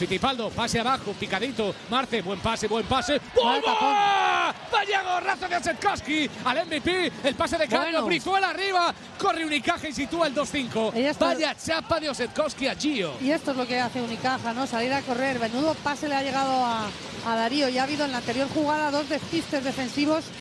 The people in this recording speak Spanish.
Fittipaldi, pase abajo, picadito. Marcé, buen pase, buen pase. ¡Bomba! ¡Vaya gorrazo de Osetkowski! Al MVP, el pase de Canelo, Brizuela arriba. Corre Unicaja y sitúa el 2-5. Vaya chapa de Osetkowski a Gio. Y esto es lo que hace Unicaja, ¿no? Salir a correr. Menudo pase le ha llegado a Dario. Ya ha habido en la anterior jugada dos despistes defensivos.